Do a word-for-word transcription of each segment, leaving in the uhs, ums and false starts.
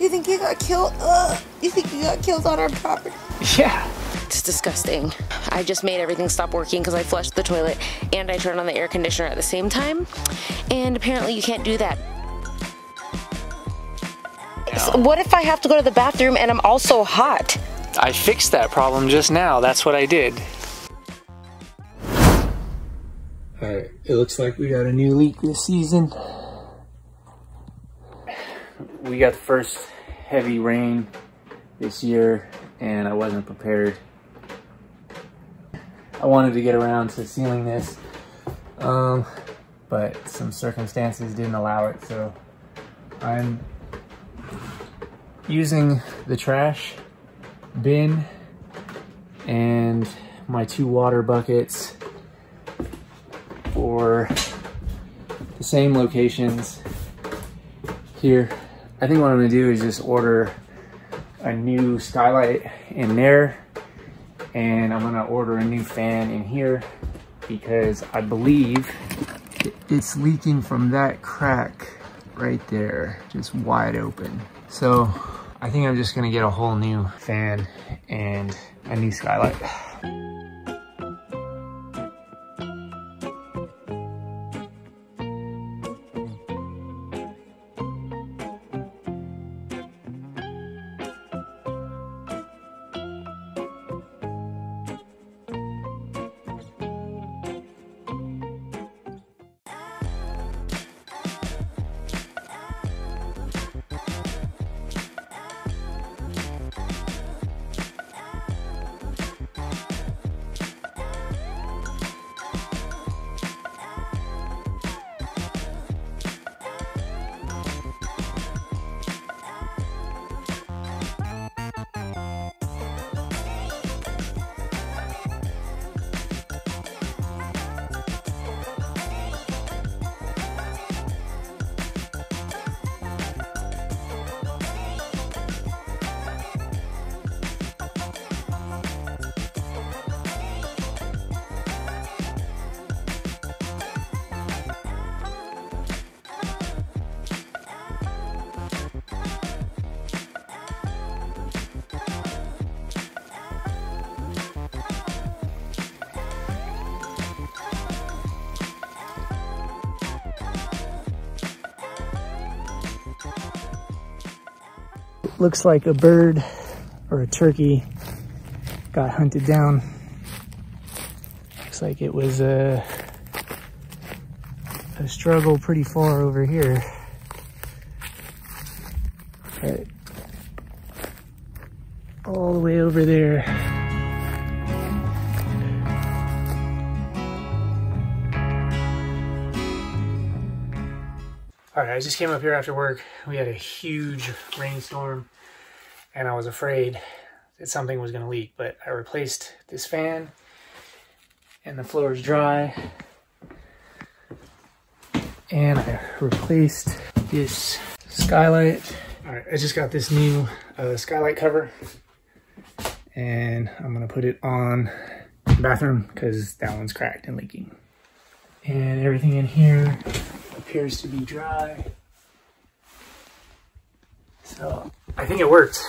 You think you got killed? Ugh. You think you got killed on our property? Yeah. It's disgusting. I just made everything stop working because I flushed the toilet and I turned on the air conditioner at the same time. And apparently you can't do that. So what if I have to go to the bathroom and I'm also hot? I fixed that problem just now. That's what I did. All right, it looks like we got a new leak this season. We got the first heavy rain this year and I wasn't prepared. I wanted to get around to sealing this, um, but some circumstances didn't allow it, so I'm using the trash bin and my two water buckets for the same locations here. I think what I'm gonna do is just order a new skylight in there, and I'm gonna order a new fan in here because I believe it's leaking from that crack right there, just wide open. So I think I'm just gonna get a whole new fan and a new skylight. Looks like a bird or a turkey got hunted down. Looks like it was a, a struggle pretty far over here. But all the way over there. Alright, I just came up here after work. We had a huge rainstorm and I was afraid that something was going to leak, but I replaced this fan and the floor is dry. And I replaced this skylight. Alright, I just got this new uh, skylight cover and I'm going to put it on the bathroom because that one's cracked and leaking. And everything in here appears to be dry. So I think it worked.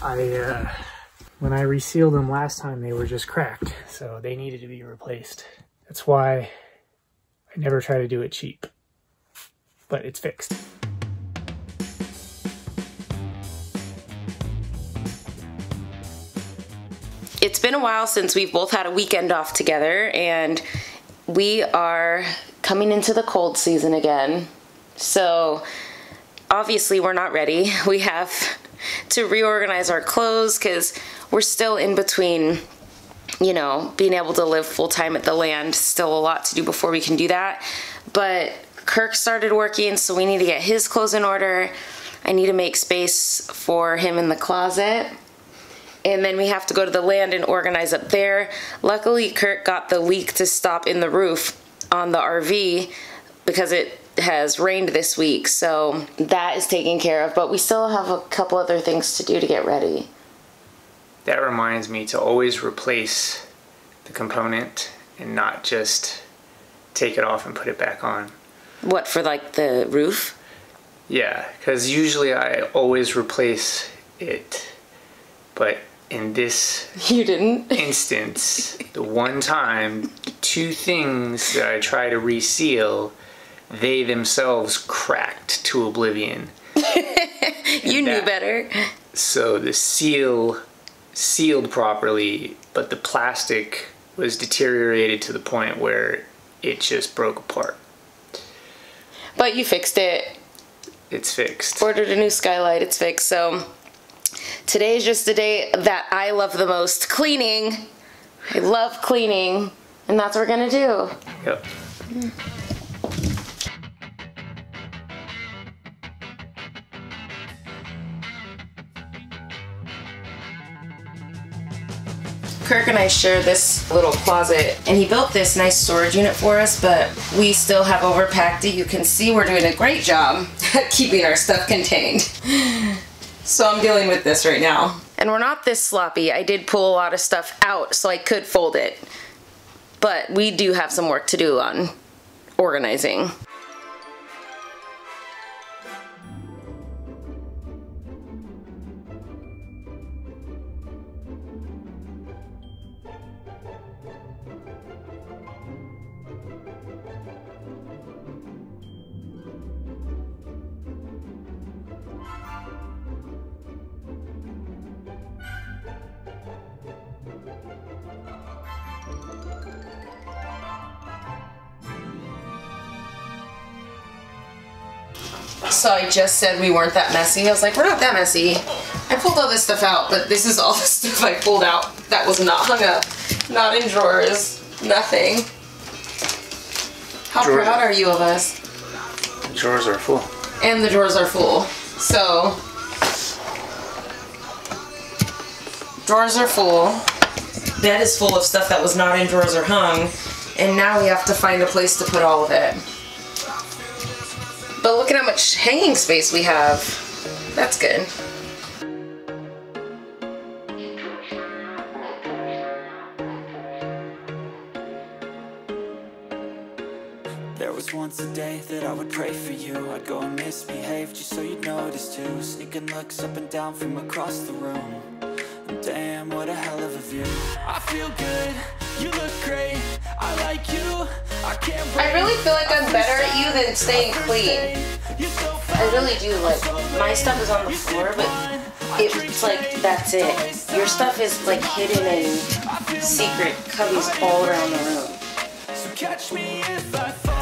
I, uh, when I resealed them last time, they were just cracked, so they needed to be replaced. That's why I never try to do it cheap, but it's fixed. It's been a while since we've both had a weekend off together, and we are coming into the cold season again. So obviously we're not ready. We have to reorganize our clothes because we're still in between, you know, being able to live full time at the land. Still a lot to do before we can do that. But Kirk started working, so we need to get his clothes in order. I need to make space for him in the closet. And then we have to go to the land and organize up there. Luckily, Kirk got the leak to stop in the roof on the R V because it has rained this week, so that is taken care of, but we still have a couple other things to do to get ready. That reminds me to always replace the component and not just take it off and put it back on. What, for like the roof? Yeah, because usually I always replace it, but in this you didn't instance, the one time, two things that I try to reseal, they themselves cracked to oblivion. You that, knew better. So the seal sealed properly, but the plastic was deteriorated to the point where it just broke apart. But you fixed it. It's fixed. Ordered a new skylight, it's fixed. So today is just the day that I love the most, cleaning. I love cleaning, and that's what we're gonna do. Yep. Mm. Kirk and I share this little closet, and he built this nice storage unit for us, but we still have overpacked it. You can see we're doing a great job at keeping our stuff contained. So I'm dealing with this right now. And we're not this sloppy. I did pull a lot of stuff out so I could fold it, but we do have some work to do on organizing. So I just said we weren't that messy. I was like, we're not that messy. I pulled all this stuff out, but this is all the stuff I pulled out that was not hung up, not in drawers, nothing. How drawers. Proud are you of us? The drawers are full. And the drawers are full. So, drawers are full. Bed is full of stuff that was not in drawers or hung, and now we have to find a place to put all of it. But look at how much hanging space we have. That's good. There was once a day that I would pray for you. I'd go and misbehave just so you'd notice too. Sneaking looks up and down from across the room. Damn, what a hell of a view. I feel good. You look great. I like you. I can't wait. I really feel like I'm better at you than staying clean. I really do. Like, my stuff is on the floor, but it's like, that's it. Your stuff is like hidden in secret cubbies all around the room. So catch me if I fall.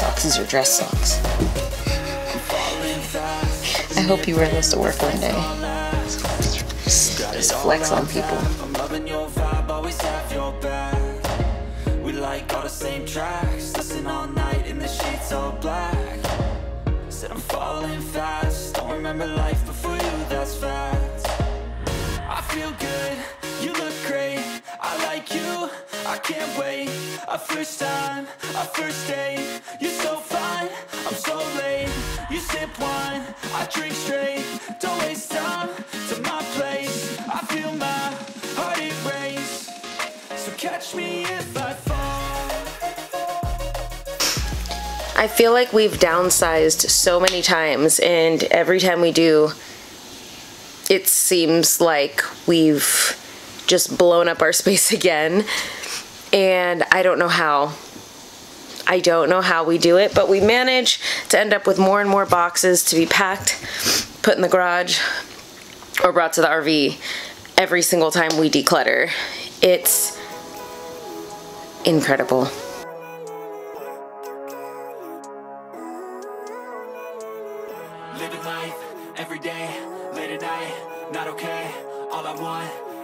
Socks, these are dress socks. I hope you wear those to work one day. Just flex on people. I'm loving your vibe, always have your back. We like all the same tracks. Listen all night in the sheets all black. Said I'm falling fast. Don't remember life before you, that's fast. I feel good, you look great. I like you, I can't wait. A first time, a first date. You're so fine, I'm so late. You sip wine, I drink straight. Don't waste time to my place. I feel my heart erase. So catch me if I fall. I feel like we've downsized so many times, and every time we do, it seems like we've just blown up our space again, and I don't know how. I don't know how we do it, but we manage to end up with more and more boxes to be packed, put in the garage, or brought to the R V every single time we declutter. It's incredible. Living life every day, late at night, not okay, all I want.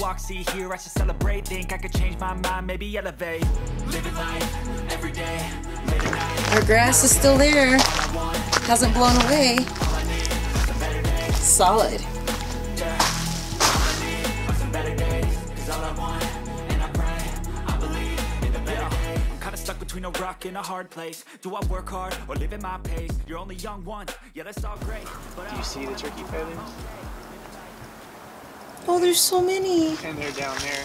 walk, see, hear, I should celebrate. Think I could change my mind, maybe elevate. Living life, every day, late at night. Our grass is still there. Hasn't blown away. Solid. Between a rock and a hard place, do I work hard or live at my pace? You're only young once, yeah, that's all great. But do you see the turkey feathers? Oh, there's so many. And they're down there.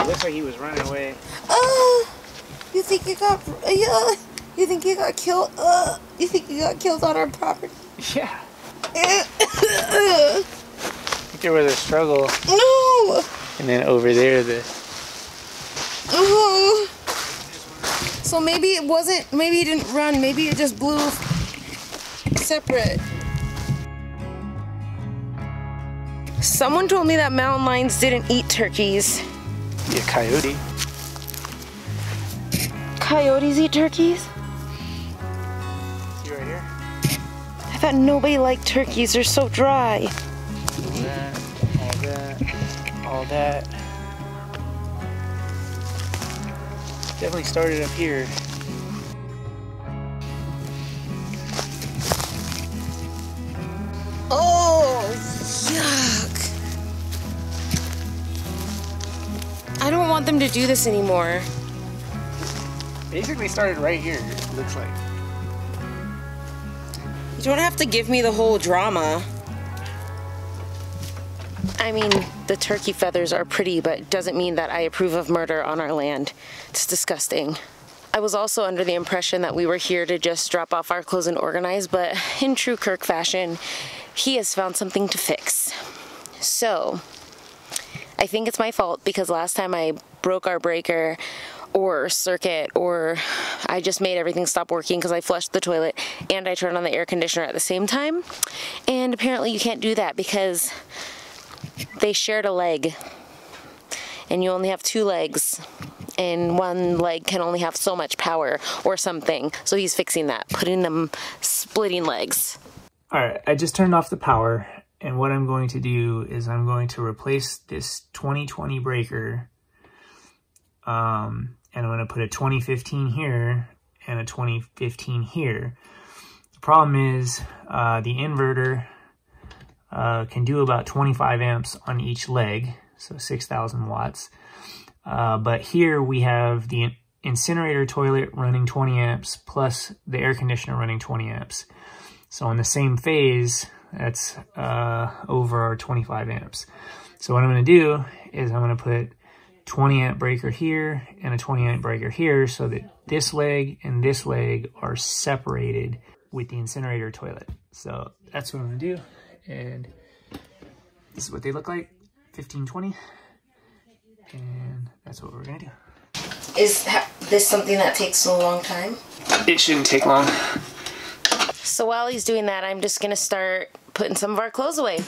It looks like he was running away. Oh, you think you got? Yeah, you think you got killed? Uh, you think you got killed on our property? Yeah. I think there was a struggle. No. And then over there, this. Oh. Uh-huh. So maybe it wasn't, maybe it didn't run, maybe it just blew separate. Someone told me that mountain lions didn't eat turkeys. Yeah, coyote. Coyotes eat turkeys? See right here? I thought nobody liked turkeys, they're so dry. All that, all that, all that. Definitely started up here. Oh, yuck. I don't want them to do this anymore. Basically started right here, it looks like. You don't have to give me the whole drama. I mean, the turkey feathers are pretty, but it doesn't mean that I approve of murder on our land. It's disgusting. I was also under the impression that we were here to just drop off our clothes and organize, but in true Kirk fashion, he has found something to fix. So, I think it's my fault because last time I broke our breaker or circuit, or I just made everything stop working because I flushed the toilet and I turned on the air conditioner at the same time. And apparently you can't do that because they shared a leg, and you only have two legs, and one leg can only have so much power or something. So he's fixing that, putting them splitting legs. All right, I just turned off the power, and what I'm going to do is I'm going to replace this twenty twenty breaker, um, and I'm going to put a twenty fifteen here and a twenty fifteen here. The problem is uh, the inverter Uh, can do about twenty-five amps on each leg, so six thousand watts. Uh, but here we have the incinerator toilet running twenty amps plus the air conditioner running twenty amps. So in the same phase, that's uh, over our twenty-five amps. So what I'm going to do is I'm going to put twenty amp breaker here and a twenty amp breaker here so that this leg and this leg are separated with the incinerator toilet. So that's what I'm going to do. And this is what they look like, fifteen twenty, and that's what we're gonna do. Is this something that takes a long time? It shouldn't take long. So while he's doing that, I'm just gonna start putting some of our clothes away.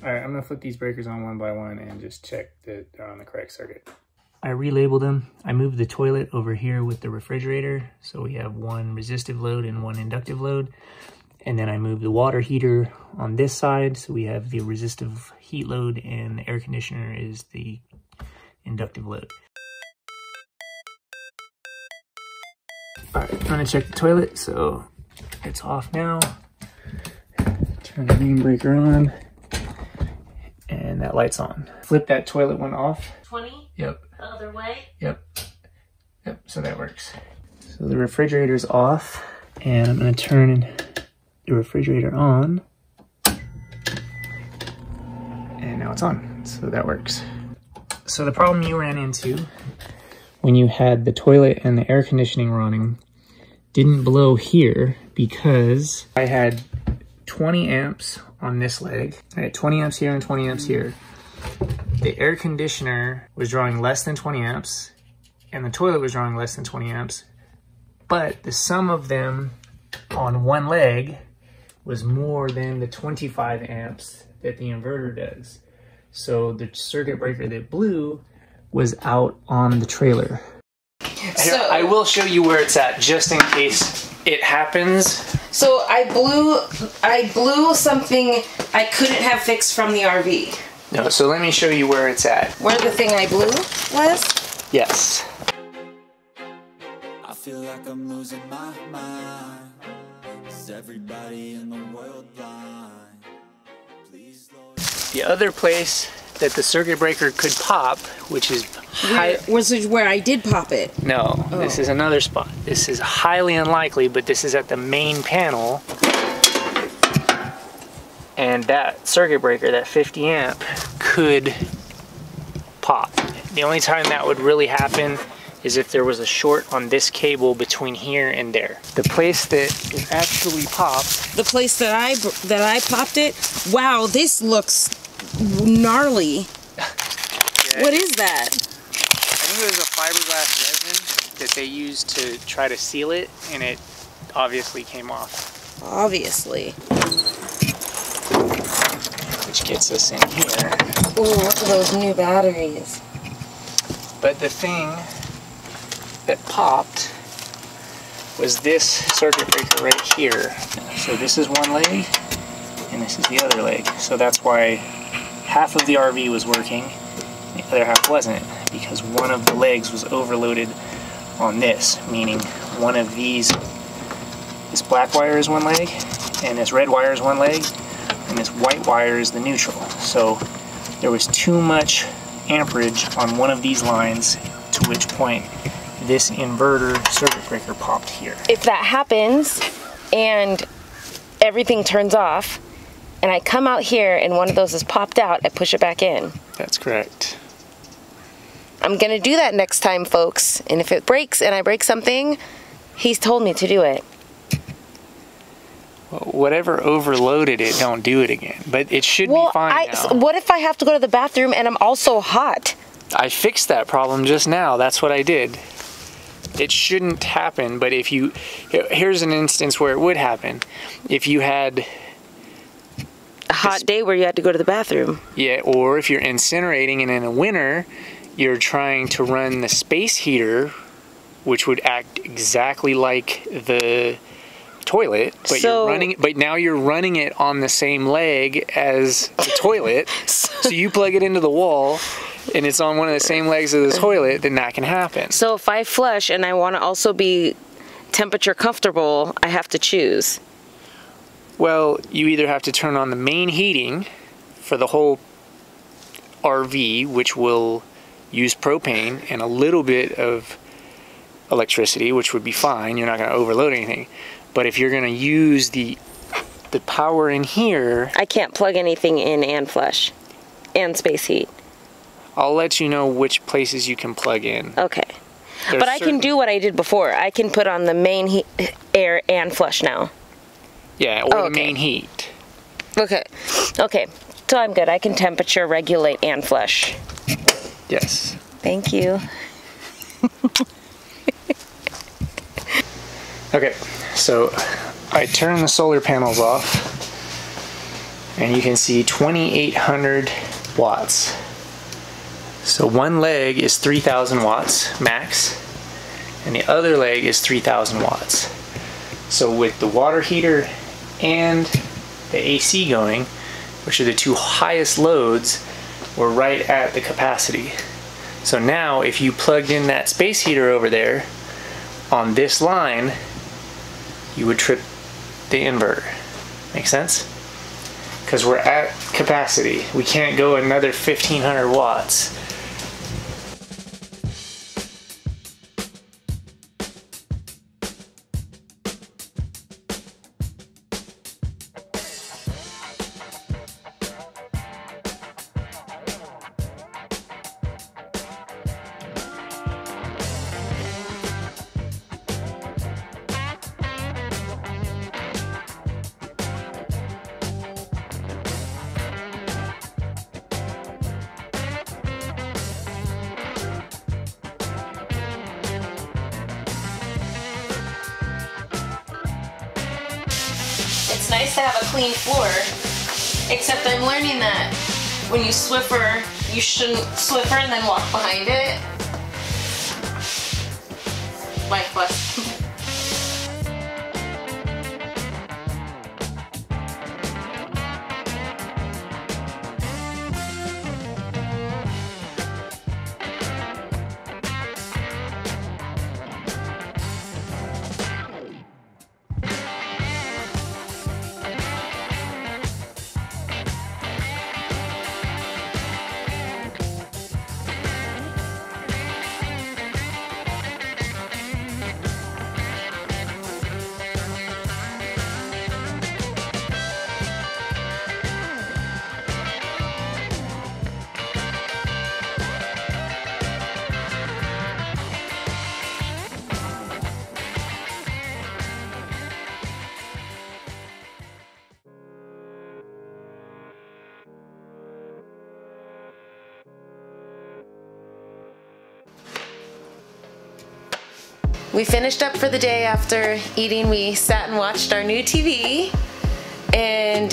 Alright, I'm going to flip these breakers on one by one and just check that they're on the correct circuit. I relabeled them. I moved the toilet over here with the refrigerator, so we have one resistive load and one inductive load. And then I moved the water heater on this side, so we have the resistive heat load and the air conditioner is the inductive load. All right, I'm gonna check the toilet, so it's off now. Turn the main breaker on, and that light's on. Flip that toilet one off. twenty? Yep. The other way? Yep. Yep, so that works. So the refrigerator's off, and I'm gonna turn the refrigerator on. And now it's on, so that works. So the problem you ran into when you had the toilet and the air conditioning running didn't blow here because I had twenty amps on this leg. I had twenty amps here and twenty amps here. The air conditioner was drawing less than twenty amps and the toilet was drawing less than twenty amps, but the sum of them on one leg was more than the twenty-five amps that the inverter does. So the circuit breaker that blew was out on the trailer. So, Here, I will show you where it's at just in case it happens. So I blew I blew something I couldn't have fixed from the R V. No, so let me show you where it's at. Where the thing I blew was? Yes. I feel like I'm losing my mind. Is everybody in the world blind? Please, Lord. The other place that the circuit breaker could pop, which is high... Was it where I did pop it? No, oh. This is another spot. This is highly unlikely, but this is at the main panel. And that circuit breaker, that fifty amp, could pop. The only time that would really happen is if there was a short on this cable between here and there. The place that it actually popped... The place that I, that I popped it? Wow, this looks... gnarly. Yeah. What is that? I think it was a fiberglass resin that they used to try to seal it, and it obviously came off. Obviously. Which gets us in here. Ooh, look at those new batteries. But the thing that popped was this circuit breaker right here. So this is one leg, and this is the other leg. So that's why half of the R V was working, the other half wasn't, because one of the legs was overloaded on this, meaning one of these, this black wire is one leg, and this red wire is one leg, and this white wire is the neutral. So there was too much amperage on one of these lines, to which point this inverter circuit breaker popped here. If that happens, and everything turns off, and I come out here and one of those is popped out, I push it back in. That's correct. I'm gonna do that next time, folks. And if it breaks and I break something, he's told me to do it. Well, whatever overloaded it, don't do it again. But it should well, be fine I, now. What if I have to go to the bathroom and I'm also hot? I fixed that problem just now. That's what I did. It shouldn't happen, but if you... Here's an instance where it would happen. If you had... a hot day where you had to go to the bathroom. Yeah, or if you're incinerating and in the winter, you're trying to run the space heater, which would act exactly like the toilet, but so, you're running but now you're running it on the same leg as the toilet. So you plug it into the wall and it's on one of the same legs of the toilet, then that can happen. So if I flush and I want to also be temperature comfortable, I have to choose. Well, you either have to turn on the main heating for the whole R V, which will use propane and a little bit of electricity, which would be fine. You're not going to overload anything. But if you're going to use the the power in here... I can't plug anything in and flush and space heat. I'll let you know which places you can plug in. Okay. There's but I certain... can do what I did before. I can put on the main heat, air and flush now. Yeah, or oh, okay. The main heat. Okay, okay, so I'm good. I can temperature regulate and flush. Yes. Thank you. Okay, so I turn the solar panels off, and you can see twenty-eight hundred watts. So one leg is three thousand watts max, and the other leg is three thousand watts. So with the water heater and the A C going, which are the two highest loads, we're right at the capacity. So now if you plugged in that space heater over there, on this line, you would trip the inverter. Make sense? Because we're at capacity. We can't go another fifteen hundred watts. It's nice to have a clean floor, except I'm learning that when you Swiffer, you shouldn't Swiffer and then walk behind it. Life lesson. We finished up for the day. After eating, we sat and watched our new T V, and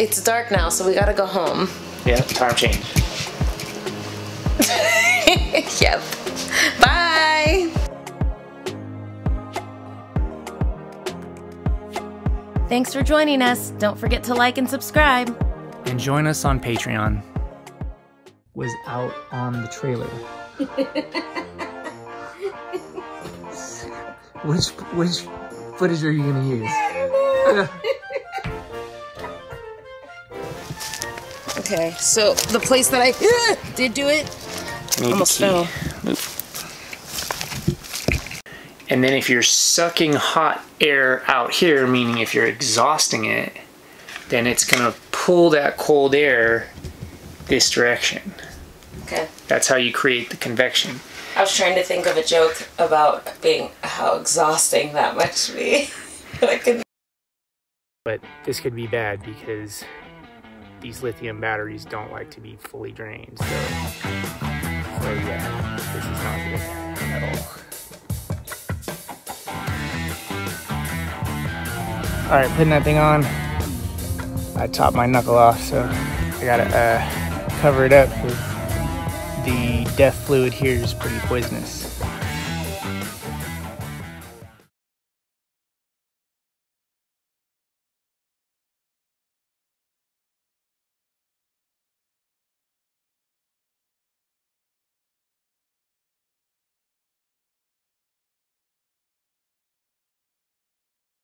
it's dark now, so we gotta go home. Yeah, time change. Yep. Bye! Thanks for joining us. Don't forget to like and subscribe. And join us on Patreon. Was out on the trailer. Which, which footage are you gonna use? Okay, so the place that I uh, did do it, Need almost fell. And then if you're sucking hot air out here, meaning if you're exhausting it, then it's gonna pull that cold air this direction. Okay. That's how you create the convection. I was trying to think of a joke about being how exhausting that must be. But this could be bad because these lithium batteries don't like to be fully drained. So, so yeah, this is not good at all. Alright, putting that thing on. I topped my knuckle off, so I gotta uh, cover it up with the death fluid here is pretty poisonous.